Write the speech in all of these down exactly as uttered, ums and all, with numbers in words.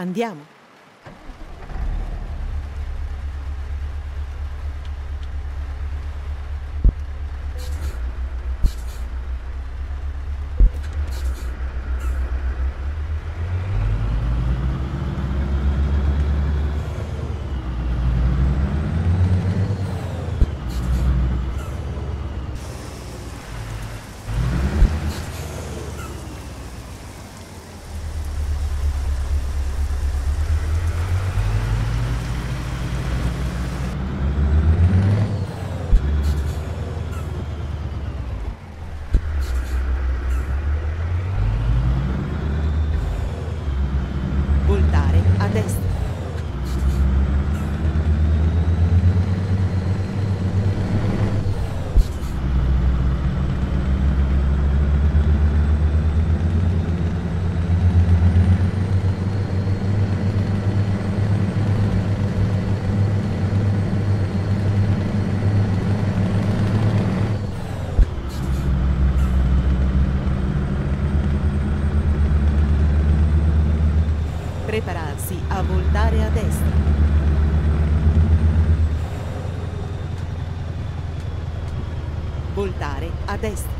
Andiamo. Prepararsi a voltare a destra. Voltare a destra.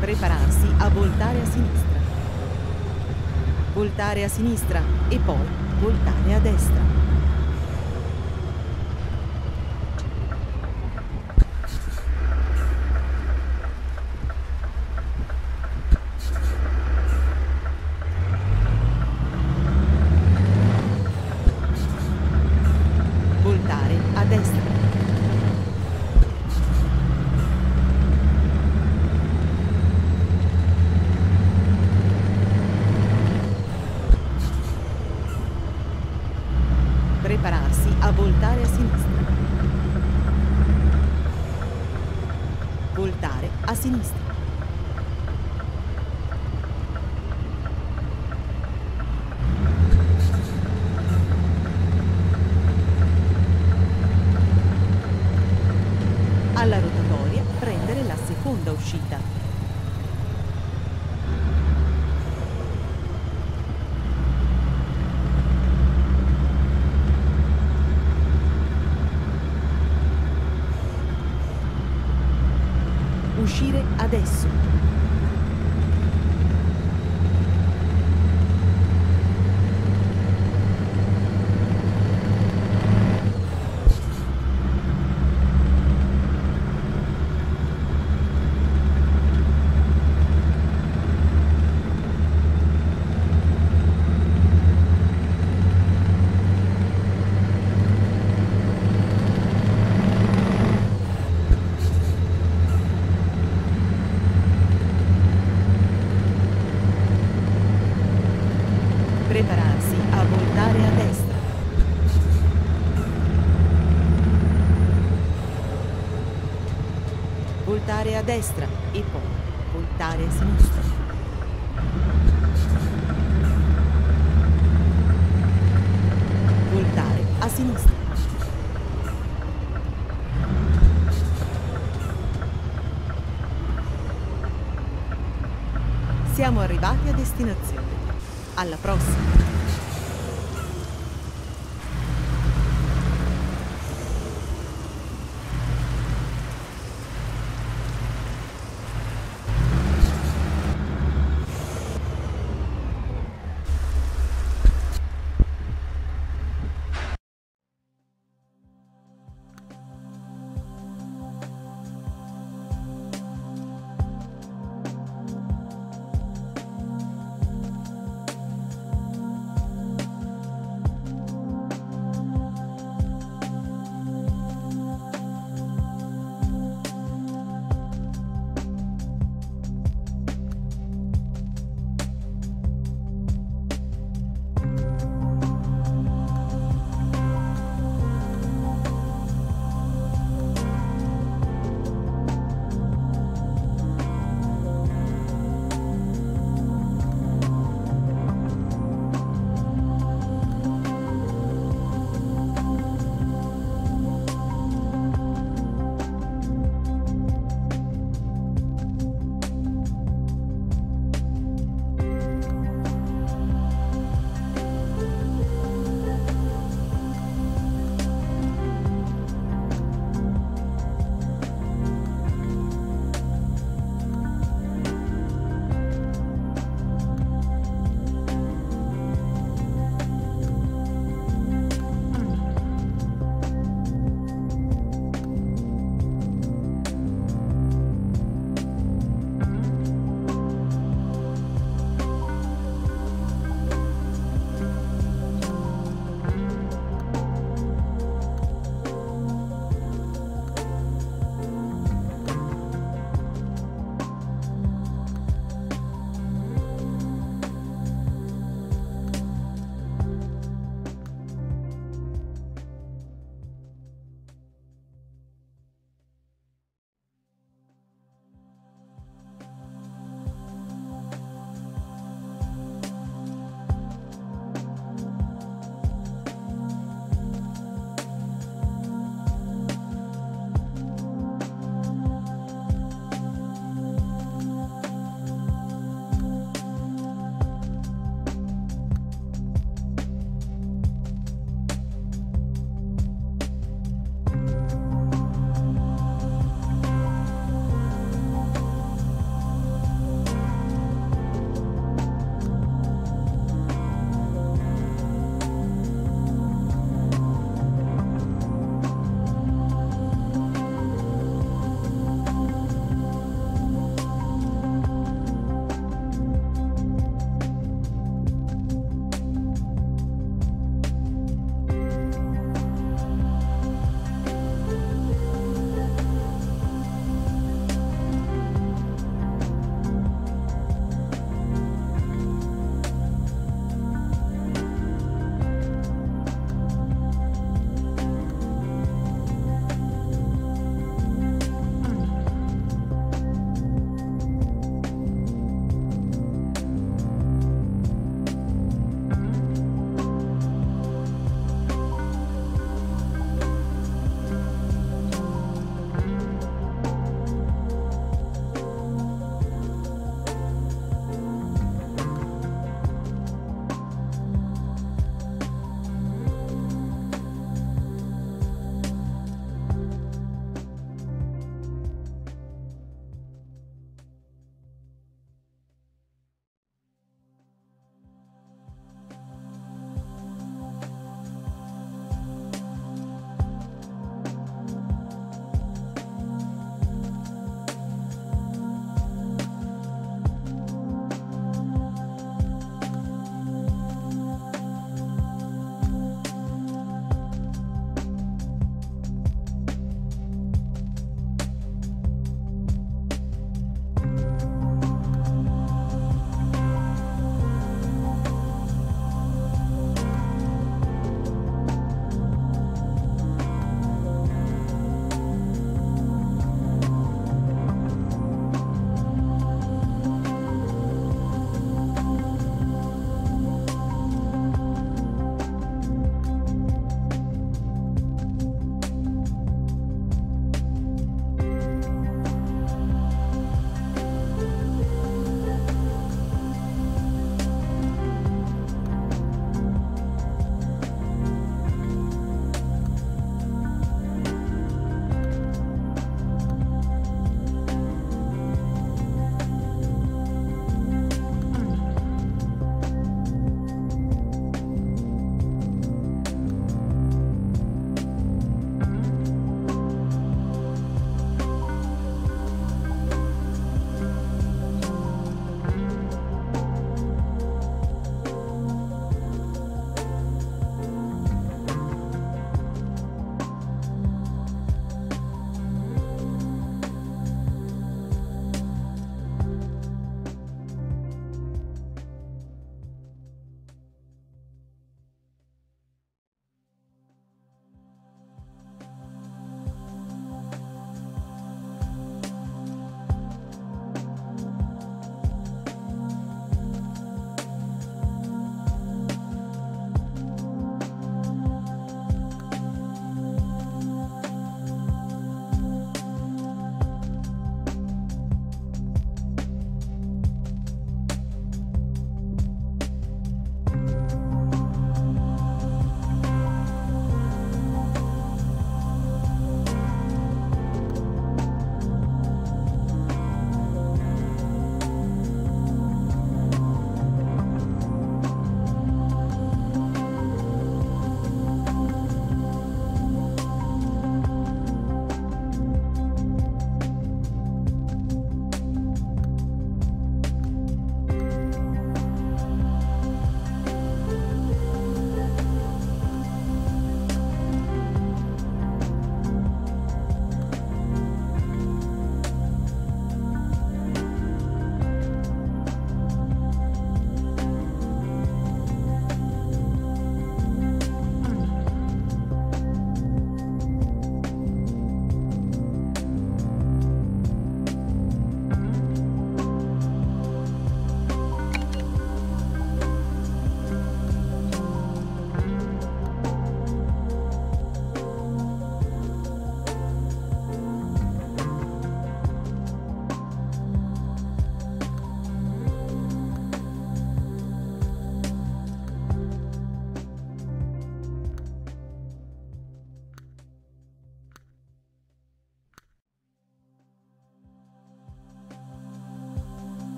Prepararsi a voltare a sinistra. Voltare a sinistra e poi voltare a destra. Voltare a destra. Prepararsi a voltare a sinistra. Voltare a sinistra. Alla rotatoria prendere la seconda uscita. Uscire adesso. Prepararsi a voltare a destra. Voltare a destra e poi voltare a sinistra. Voltare a sinistra. Siamo arrivati a destinazione. Alla prossima!